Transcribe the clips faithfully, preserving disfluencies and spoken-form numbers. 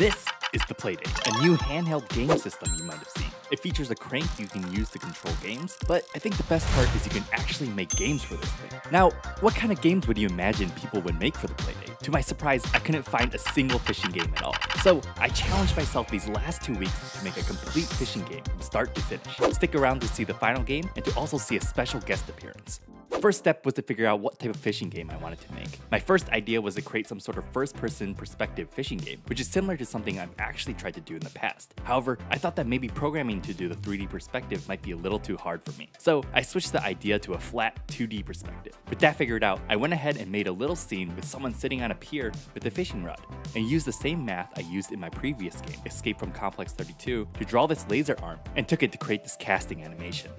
This is the Playdate, a new handheld game system you might have seen. It features a crank you can use to control games, but I think the best part is you can actually make games for this thing. Now, what kind of games would you imagine people would make for the Playdate? To my surprise, I couldn't find a single fishing game at all. So I challenged myself these last two weeks to make a complete fishing game from start to finish. Stick around to see the final game and to also see a special guest appearance. First step was to figure out what type of fishing game I wanted to make. My first idea was to create some sort of first-person perspective fishing game, which is similar to something I've actually tried to do in the past. However, I thought that maybe programming to do the three D perspective might be a little too hard for me. So I switched the idea to a flat two D perspective. With that figured out, I went ahead and made a little scene with someone sitting on a pier with a fishing rod, and used the same math I used in my previous game, Escape from Complex thirty-two, to draw this laser arm, and took it to create this casting animation.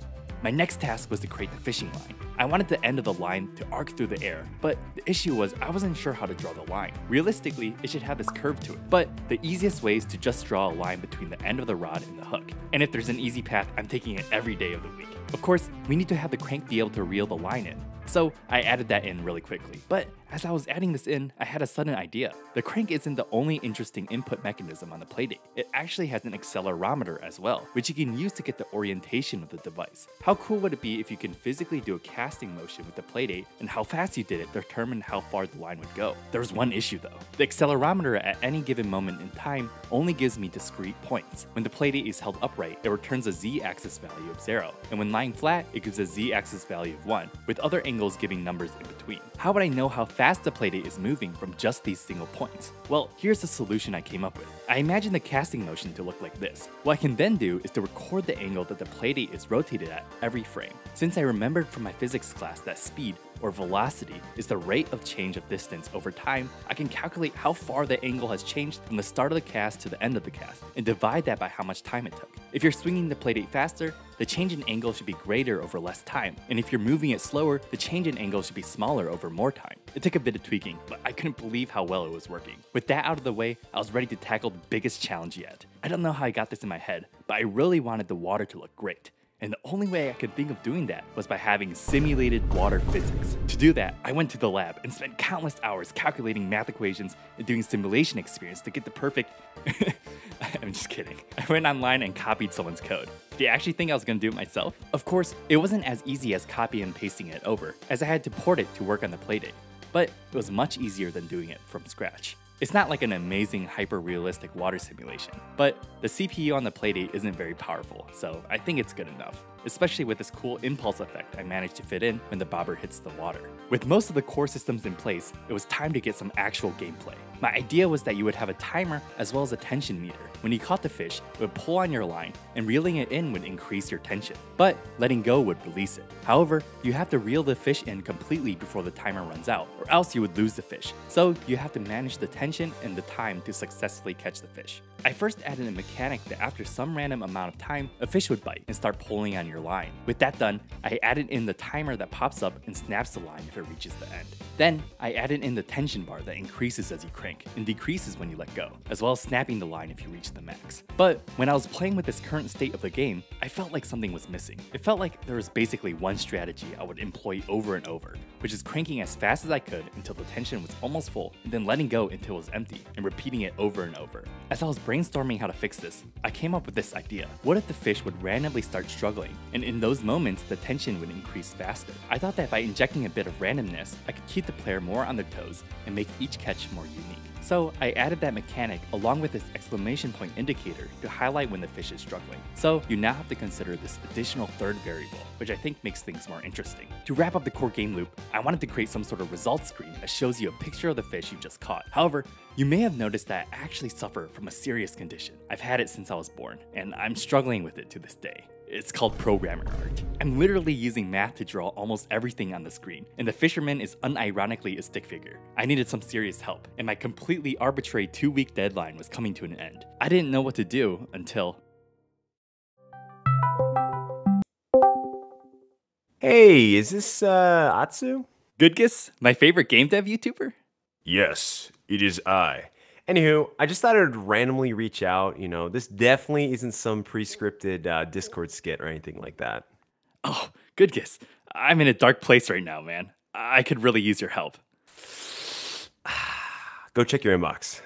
My next task was to create the fishing line. I wanted the end of the line to arc through the air, but the issue was I wasn't sure how to draw the line. Realistically, it should have this curve to it, but the easiest way is to just draw a line between the end of the rod and the hook. And if there's an easy path, I'm taking it every day of the week. Of course, we need to have the crank be able to reel the line in, so I added that in really quickly. But as I was adding this in, I had a sudden idea. The crank isn't the only interesting input mechanism on the Playdate. It actually has an accelerometer as well, which you can use to get the orientation of the device. How cool would it be if you can physically do a casting motion with the Playdate, and how fast you did it determined how far the line would go? There was one issue though. The accelerometer at any given moment in time only gives me discrete points. When the Playdate is held upright, it returns a z-axis value of zero, and when lying flat, it gives a z-axis value of one, with other angles giving numbers in between. How would I know how fast the Playdate is moving from just these single points? Well, here's the solution I came up with. I imagined the casting motion to look like this. What I can then do is to record the angle that the Playdate is rotated at every frame, since I remembered from my physics class that speed, or velocity, is the rate of change of distance over time. I can calculate how far the angle has changed from the start of the cast to the end of the cast, and divide that by how much time it took. If you're swinging the Playdate faster, the change in angle should be greater over less time, and if you're moving it slower, the change in angle should be smaller over more time. It took a bit of tweaking, but I couldn't believe how well it was working. With that out of the way, I was ready to tackle the biggest challenge yet. I don't know how I got this in my head, but I really wanted the water to look great. And the only way I could think of doing that was by having simulated water physics. To do that, I went to the lab and spent countless hours calculating math equations and doing simulation experiments to get the perfect... I'm just kidding. I went online and copied someone's code. Do you actually think I was gonna do it myself? Of course, it wasn't as easy as copy and pasting it over, as I had to port it to work on the Playdate, but it was much easier than doing it from scratch. It's not like an amazing hyper-realistic water simulation, but the C P U on the Playdate isn't very powerful, so I think it's good enough, especially with this cool impulse effect I managed to fit in when the bobber hits the water. With most of the core systems in place, it was time to get some actual gameplay. My idea was that you would have a timer as well as a tension meter. When you caught the fish, it would pull on your line, and reeling it in would increase your tension, but letting go would release it. However, you have to reel the fish in completely before the timer runs out, or else you would lose the fish, so you have to manage the tension and the time to successfully catch the fish. I first added a mechanic that after some random amount of time, a fish would bite and start pulling on your line. With that done, I added in the timer that pops up and snaps the line if it reaches the end. Then, I added in the tension bar that increases as you crank and decreases when you let go, as well as snapping the line if you reach the max. But when I was playing with this current state of the game, I felt like something was missing. It felt like there was basically one strategy I would employ over and over, which is cranking as fast as I could until the tension was almost full, and then letting go until it was empty, and repeating it over and over. As I was brainstorming how to fix this, I came up with this idea. What if the fish would randomly start struggling, and in those moments, the tension would increase faster? I thought that by injecting a bit of randomness, I could keep the player more on their toes and make each catch more unique. So I added that mechanic along with this exclamation point indicator to highlight when the fish is struggling. So you now have to consider this additional third variable, which I think makes things more interesting. To wrap up the core game loop, I wanted to create some sort of results screen that shows you a picture of the fish you just caught. However, you may have noticed that I actually suffer from a serious condition. I've had it since I was born, and I'm struggling with it to this day. It's called programmer art. I'm literally using math to draw almost everything on the screen, and the fisherman is unironically a stick figure. I needed some serious help, and my completely arbitrary two-week deadline was coming to an end. I didn't know what to do until... Hey, is this, uh, Atsu? Goodgis, my favorite game dev YouTuber? Yes, it is I. Anywho, I just thought I would randomly reach out. You know, this definitely isn't some pre-scripted uh, Discord skit or anything like that. Oh, Goodgis, I'm in a dark place right now, man. I could really use your help. Go check your inbox.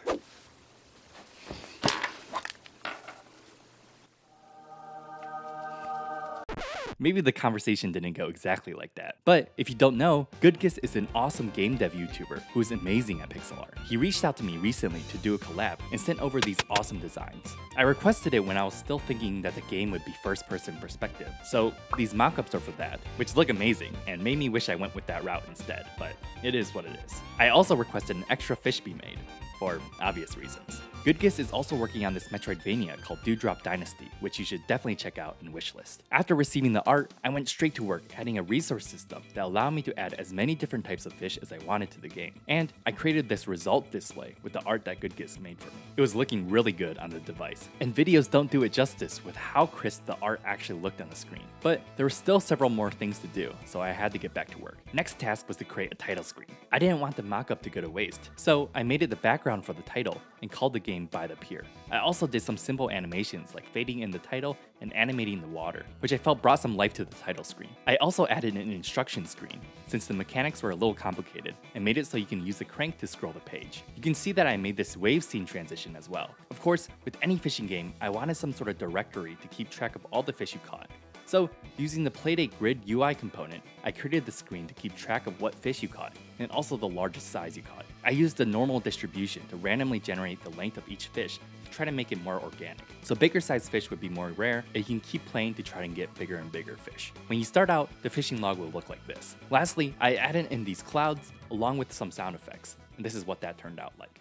Maybe the conversation didn't go exactly like that. But if you don't know, Goodgis is an awesome game dev YouTuber who is amazing at pixel art. He reached out to me recently to do a collab and sent over these awesome designs. I requested it when I was still thinking that the game would be first-person perspective, so these mockups are for that, which look amazing and made me wish I went with that route instead, but it is what it is. I also requested an extra fish be made, for obvious reasons. Goodgis is also working on this Metroidvania called Dewdrop Dynasty, which you should definitely check out and wishlist. After receiving the art, I went straight to work adding a resource system that allowed me to add as many different types of fish as I wanted to the game. And I created this result display with the art that Goodgis made for me. It was looking really good on the device, and videos don't do it justice with how crisp the art actually looked on the screen. But there were still several more things to do, so I had to get back to work. Next task was to create a title screen. I didn't want the mock-up to go to waste, so I made it the background for the title and called the game By the Pier. I also did some simple animations like fading in the title and animating the water, which I felt brought some life to the title screen. I also added an instruction screen, since the mechanics were a little complicated, and made it so you can use the crank to scroll the page. You can see that I made this wave scene transition as well. Of course, with any fishing game, I wanted some sort of directory to keep track of all the fish you caught. So, using the Playdate grid U I component, I created the screen to keep track of what fish you caught, and also the largest size you caught. I used the normal distribution to randomly generate the length of each fish to try to make it more organic. So bigger sized fish would be more rare, and you can keep playing to try and get bigger and bigger fish. When you start out, the fishing log will look like this. Lastly, I added in these clouds along with some sound effects, and this is what that turned out like.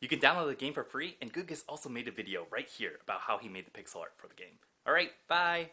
You can download the game for free, and Goodgis also made a video right here about how he made the pixel art for the game. Alright, bye!